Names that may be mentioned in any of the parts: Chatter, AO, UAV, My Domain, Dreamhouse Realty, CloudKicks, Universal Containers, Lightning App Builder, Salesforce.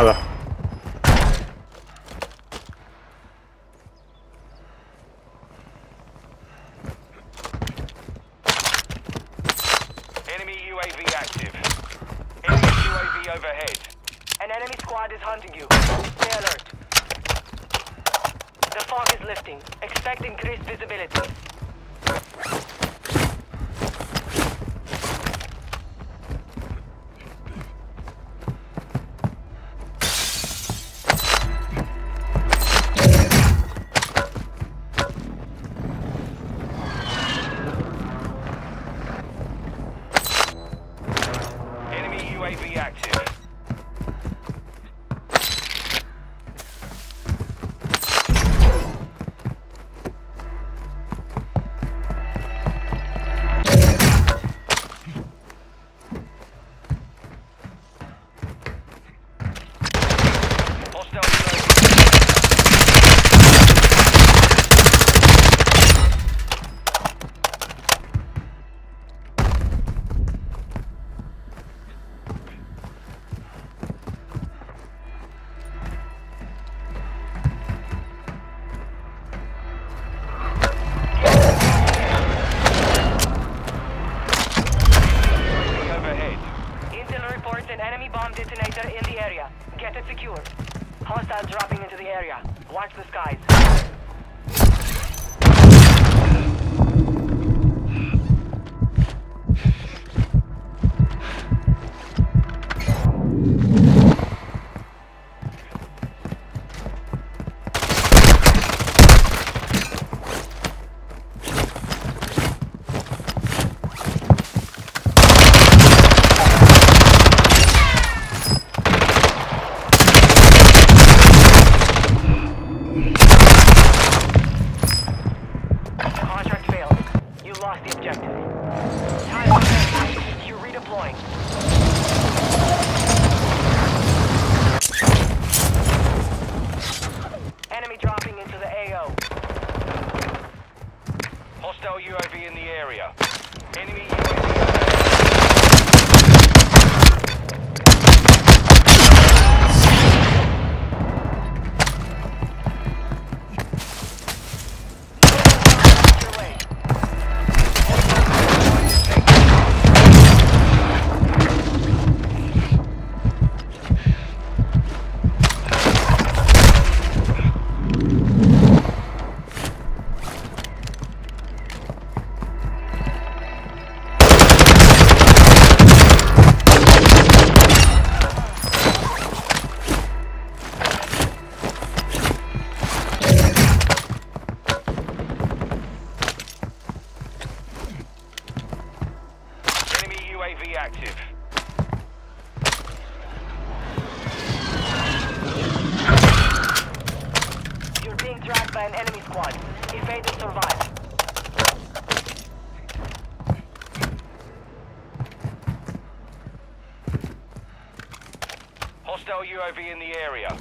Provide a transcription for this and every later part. Hello. Enemy UAV active. Enemy UAV overhead. An enemy squad is hunting you. Stay alert. The fog is lifting. Expect increased visibility. UAV active. Get it secured. Hostile dropping into the area. Watch the skies. Hostile UAV in the area. Enemy UAV active. You're being tracked by an enemy squad. Evade and survive. Hostile UAV in the area.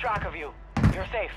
Track of you. You're safe.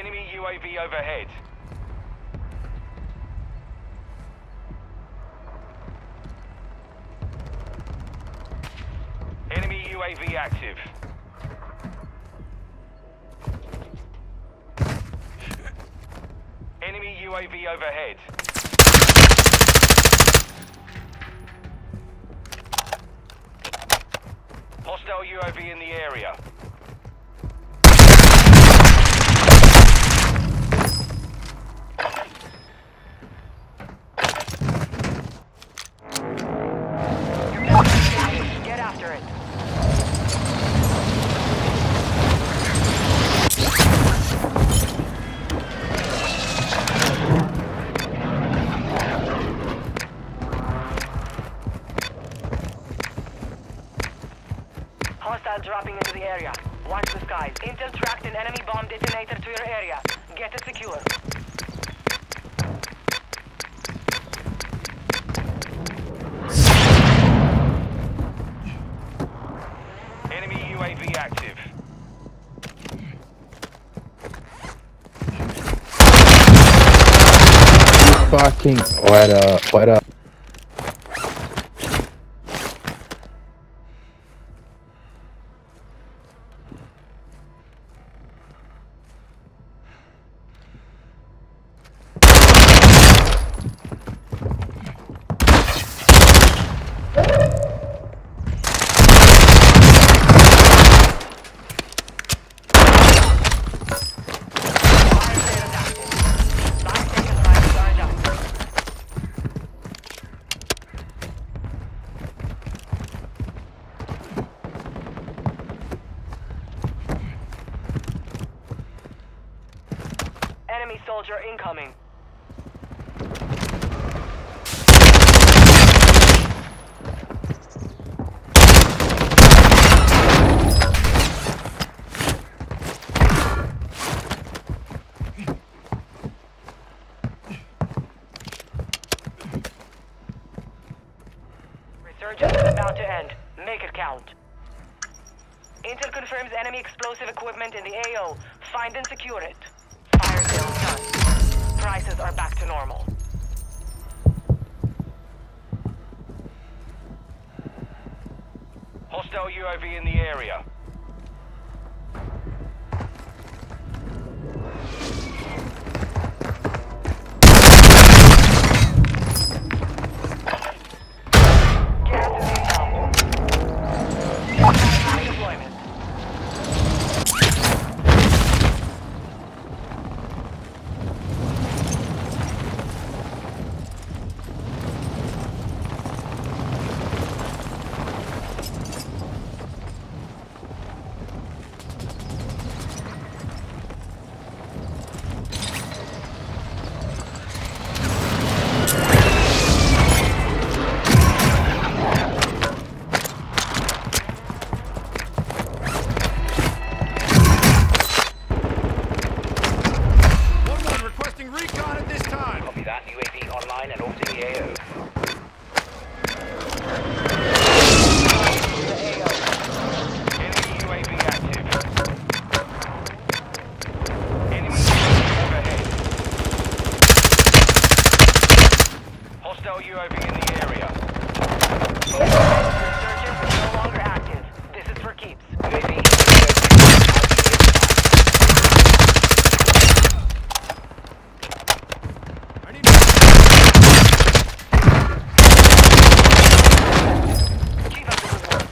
Enemy UAV overhead. Enemy UAV active. Enemy UAV overhead. Hostile UAV in the area. Hostile dropping into the area. Watch the skies. Intercept an enemy bomb detonator to your area. Get it secure. Enemy UAV active. Fucking what up. Enemy soldier incoming. Resurgence is about to end. Make it count. Intel confirms enemy explosive equipment in the AO. Find and secure it. Fire sales done. Prices are back to normal. Hostile UAV in the area. UAV in the area. Surgeon is no longer active. This is for keeps. UAV. Keep up the good work.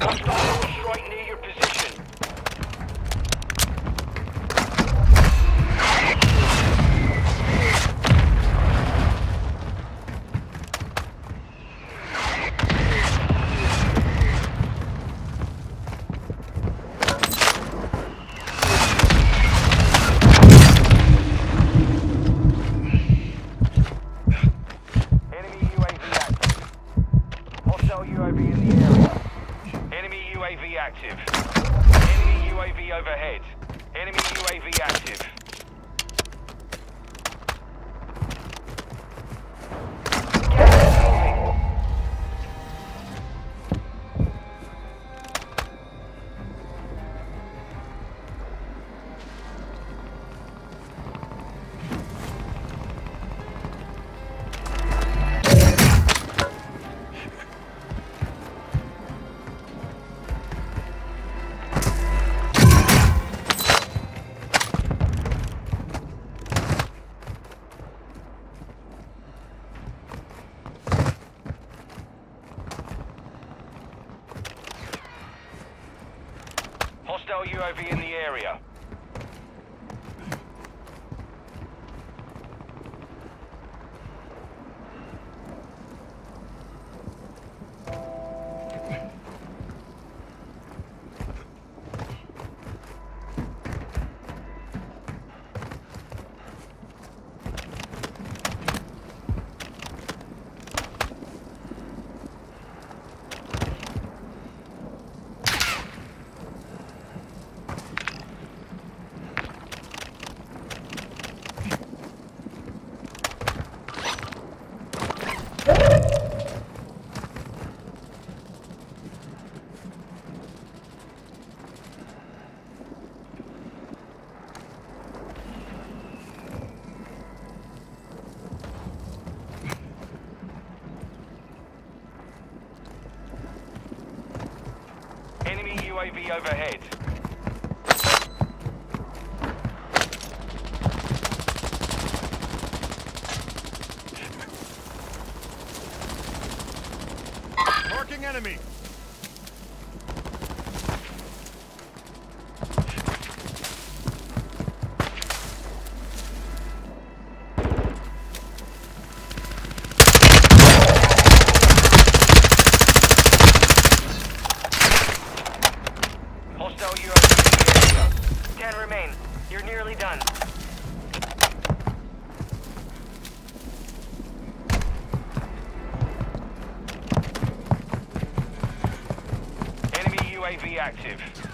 Hostile destroyed near your position. UAV in the area. Enemy UAV active. Enemy UAV overhead. Enemy UAV active. hostile UAV in the area. UAV overhead. Marking enemy. You're nearly done. Enemy UAV active.